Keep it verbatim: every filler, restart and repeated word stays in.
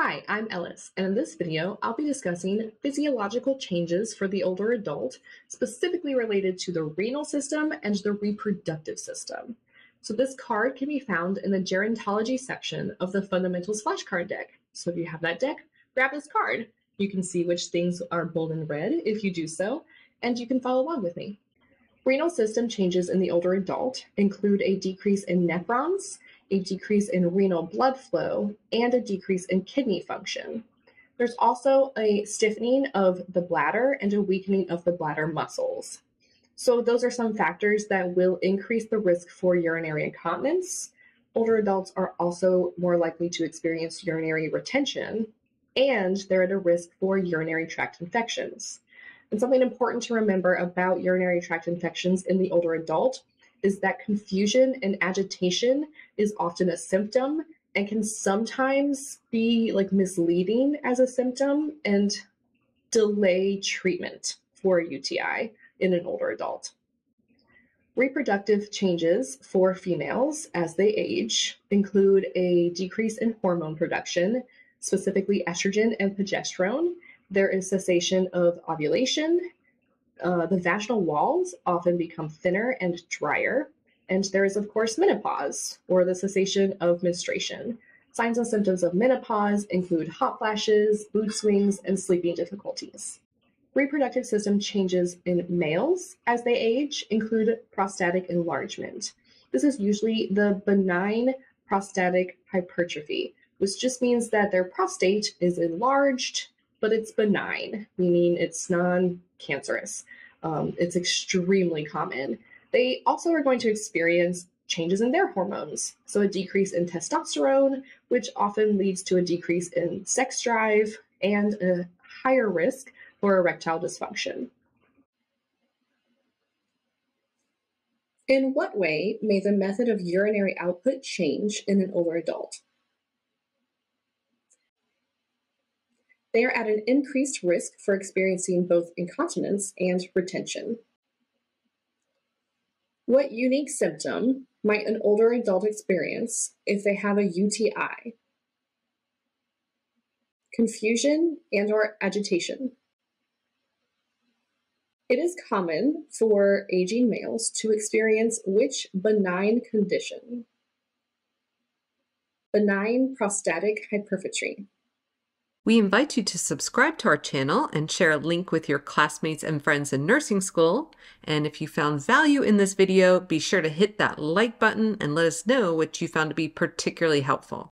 Hi, I'm Ellis, and in this video, I'll be discussing physiological changes for the older adult, specifically related to the renal system and the reproductive system. So this card can be found in the gerontology section of the Fundamentals flashcard deck. So if you have that deck, grab this card. You can see which things are bold in red if you do so, and you can follow along with me. Renal system changes in the older adult include a decrease in nephrons, a decrease in renal blood flow, and a decrease in kidney function. There's also a stiffening of the bladder and a weakening of the bladder muscles. So those are some factors that will increase the risk for urinary incontinence. Older adults are also more likely to experience urinary retention, and they're at a risk for urinary tract infections. And something important to remember about urinary tract infections in the older adult is that confusion and agitation is often a symptom and can sometimes be like misleading as a symptom and delay treatment for a U T I in an older adult. Reproductive changes for females as they age include a decrease in hormone production, specifically estrogen and progesterone. There is cessation of ovulation. Uh, the vaginal walls often become thinner and drier, and there is, of course, menopause, or the cessation of menstruation. Signs and symptoms of menopause include hot flashes, mood swings, and sleeping difficulties. Reproductive system changes in males as they age include prostatic enlargement. This is usually the benign prostatic hypertrophy, which just means that their prostate is enlarged, but it's benign, meaning it's non-cancerous. Um, it's extremely common. They also are going to experience changes in their hormones. So a decrease in testosterone, which often leads to a decrease in sex drive and a higher risk for erectile dysfunction. In what way may the method of urinary output change in an older adult? They are at an increased risk for experiencing both incontinence and retention. What unique symptom might an older adult experience if they have a U T I? Confusion and/or agitation. It is common for aging males to experience which benign condition? Benign prostatic hypertrophy. We invite you to subscribe to our channel and share a link with your classmates and friends in nursing school. And if you found value in this video, be sure to hit that like button and let us know what you found to be particularly helpful.